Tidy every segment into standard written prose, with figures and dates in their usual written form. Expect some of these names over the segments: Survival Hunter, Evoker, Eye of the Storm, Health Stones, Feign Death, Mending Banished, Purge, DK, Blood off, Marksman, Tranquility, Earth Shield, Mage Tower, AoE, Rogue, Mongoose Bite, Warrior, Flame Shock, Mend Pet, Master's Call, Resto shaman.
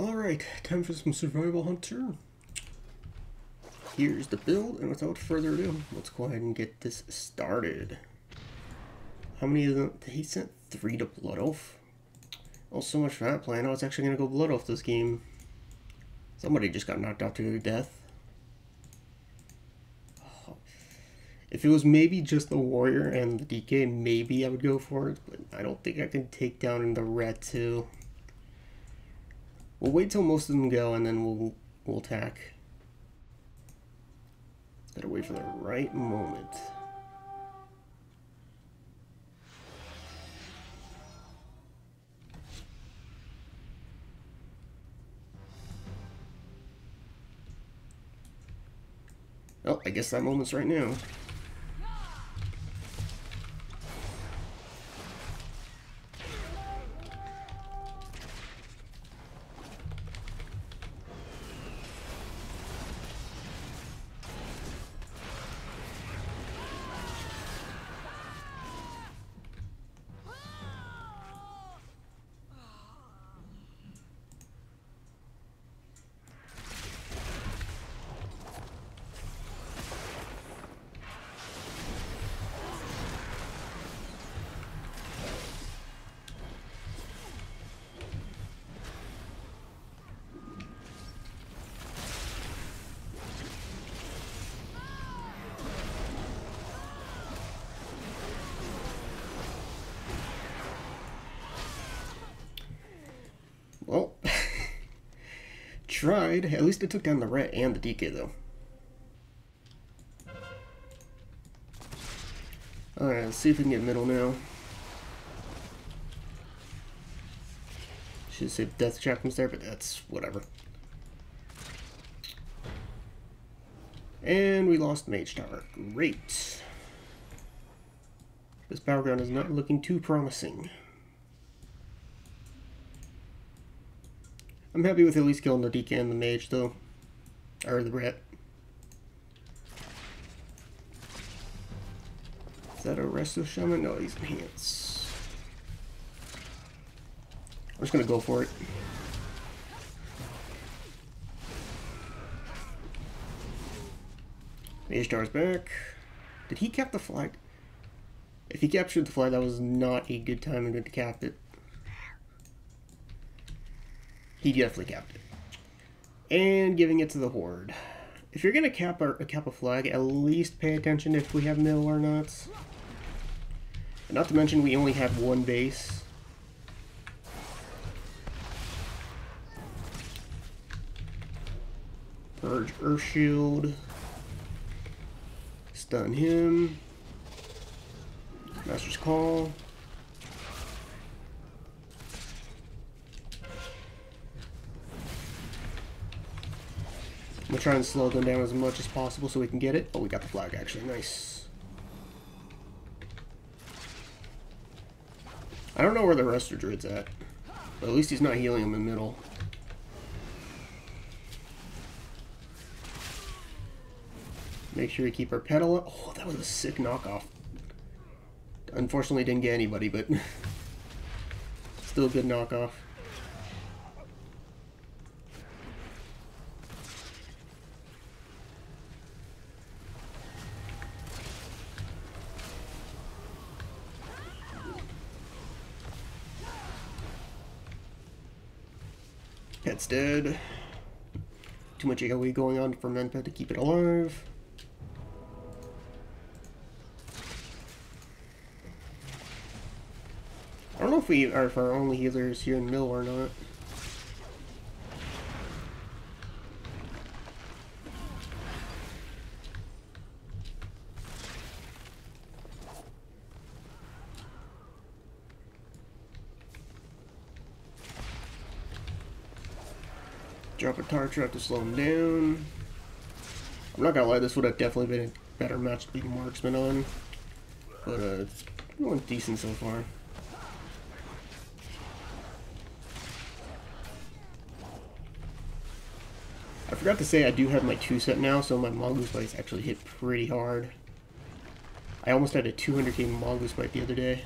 Alright, time for some Survival Hunter. Here's the build, and without further ado, let's go ahead and get this started. How many of them? He sent 3 to Blood off. Oh, so much for that plan. I was actually going to go Blood off this game. Somebody just got knocked out to their death. If it was maybe just the Warrior and the DK, maybe I would go for it, but I don't think I can take down the Rat too. We'll wait till most of them go, and then we'll attack. Gotta wait for the right moment. Oh, I guess that moment's right now. Well, tried. At least it took down the Rat and the DK, though. Alright, let's see if we can get middle now. Should say Death Trap comes there, but that's whatever. And we lost Mage Tower. Great. This battleground is not looking too promising. I'm happy with at least killing the DK and the Mage, though. Or the Rat. Is that a Resto shaman? No, he's enhanced. I'm just gonna go for it. Mage Tower's back. Did he cap the flag? If he captured the flag, that was not a good time to cap it. He definitely capped it. And giving it to the Horde. If you're going to cap a flag, at least pay attention if we have mill or not. And not to mention, we only have one base. Purge Earth Shield. Stun him. Master's Call. I'm gonna try and slow them down as much as possible so we can get it. Oh, we got the flag actually. Nice. I don't know where the Rester Druid's at. But at least he's not healing him in the middle. Make sure we keep our pedal up. Oh, that was a sick knockoff. Unfortunately, didn't get anybody, but still a good knockoff. Pet's dead. Too much AoE going on for Mend Pet to keep it alive. I don't know if we are our only healers here in mill or not. Drop a Tar Trap to slow him down. I'm not gonna lie, this would have definitely been a better match to be Marksman on. But it's going decent so far. I forgot to say I do have my 2-set now, so my Mongoose Bite actually hit pretty hard. I almost had a 200k Mongoose Bite the other day.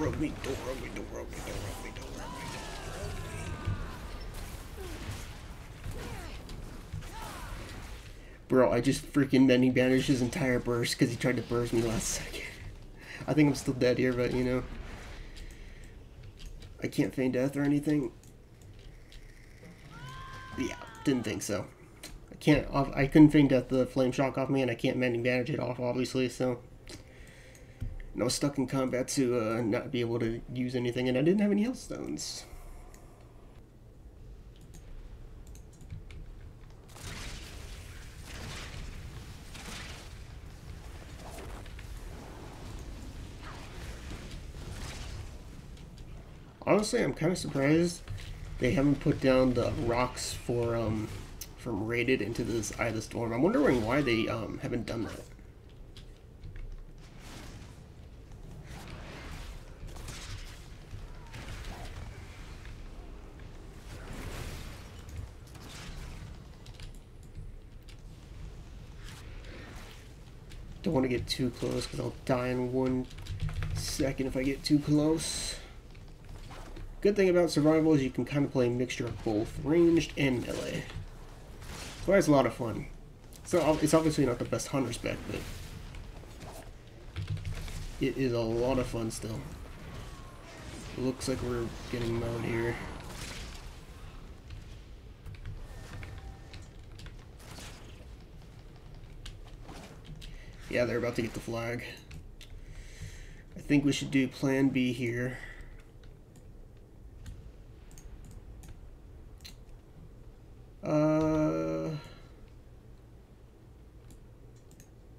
Rogue me door. Bro, I just freaking Mending Banished his entire burst because he tried to burst me last second. I think I'm still dead here, but you know. I can't feign death or anything. Yeah, didn't think so. I can't. I couldn't feign death the Flame Shock off me, and I can't Mending Bandage it off, obviously, so. And I was stuck in combat to not be able to use anything, and I didn't have any Health Stones. Honestly, I'm kind of surprised they haven't put down the rocks for from Raided into this Eye of the Storm. I'm wondering why they haven't done that. Don't want to get too close because I'll die in 1 second if I get too close. Good thing about survival is you can kind of play a mixture of both ranged and melee. So it's a lot of fun. So it's obviously not the best hunter spec, but it is a lot of fun still. Looks like we're getting mowed here. Yeah, they're about to get the flag. I think we should do plan B here.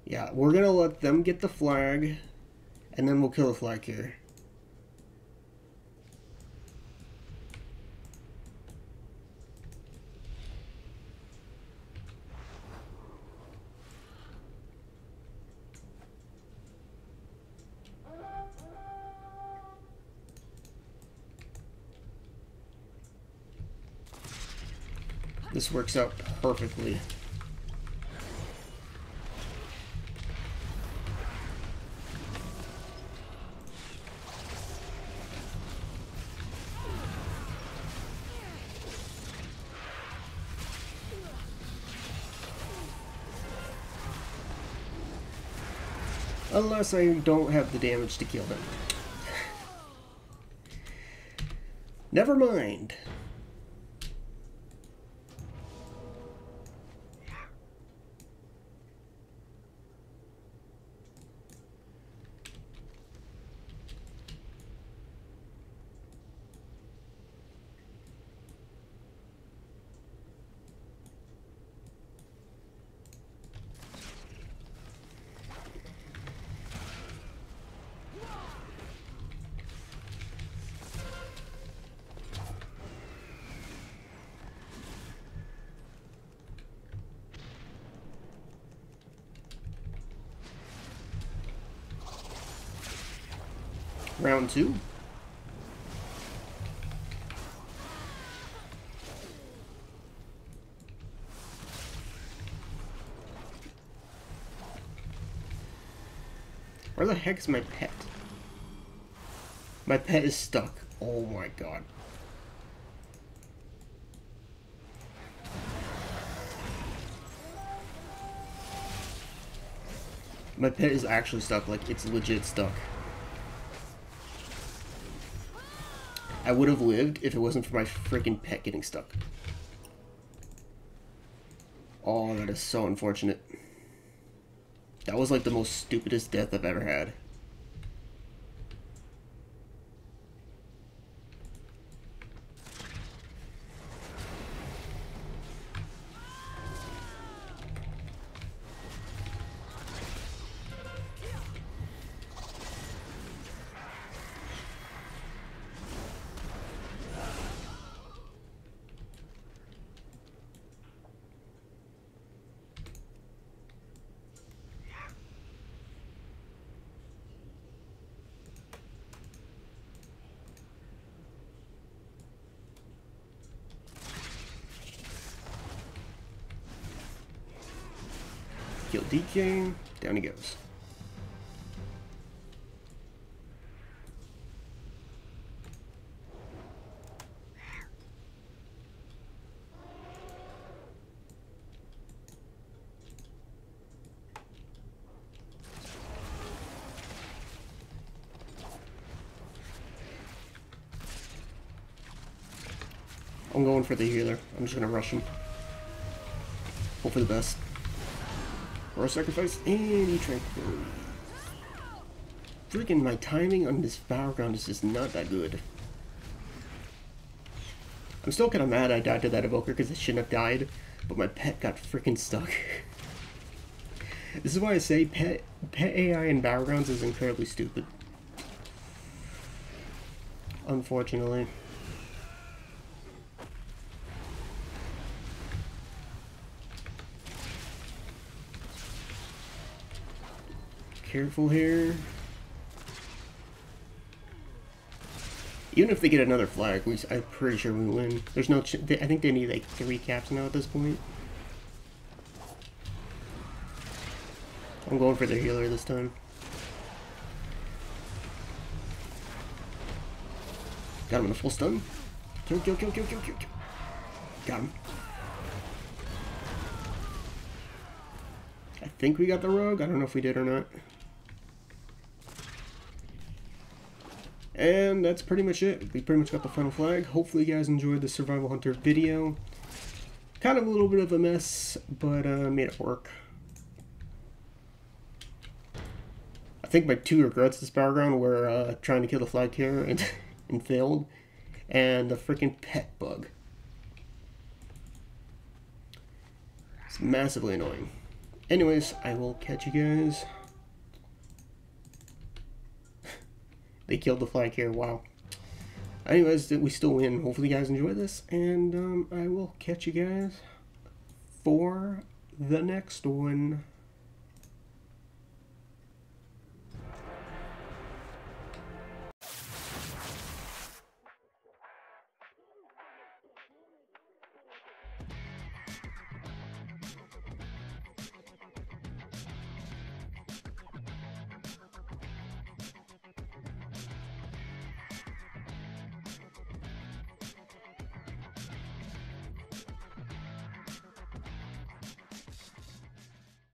Yeah, we're gonna let them get the flag, and then we'll kill the flag here. This works out perfectly. Unless I don't have the damage to kill them. Never mind. Round two. Where the heck is my pet? My pet is stuck. Oh my god. My pet is actually stuck, like it's legit stuck. I would have lived if it wasn't for my freaking pet getting stuck. Oh, that is so unfortunate. That was like the most stupidest death I've ever had. Kill DK, down he goes. I'm going for the healer. I'm just going to rush him. Hope for the best. Or a sacrifice. And he tranquility. Freaking my timing on this battleground is just not that good. I'm still kind of mad I died to that Evoker because I shouldn't have died, but my pet got freaking stuck. This is why I say pet AI in battlegrounds is incredibly stupid. Unfortunately. Careful here. Even if they get another flag, I'm pretty sure we win. There's no ch I think they need like 3 caps now at this point. I'm going for the healer this time. Got him in the full stun. Kill, kill, kill, kill, kill, kill, kill. Got him. I think we got the rogue. I don't know if we did or not. And that's pretty much it. We pretty much got the final flag. Hopefully you guys enjoyed the Survival Hunter video. Kind of a little bit of a mess, but made it work. I think my 2 regrets this battleground were trying to kill the flag here and failed, and the freaking pet bug. It's massively annoying. Anyways, I will catch you guys. They killed the flag here, wow. Anyways, we still win. Hopefully you guys enjoy this, and I will catch you guys for the next one.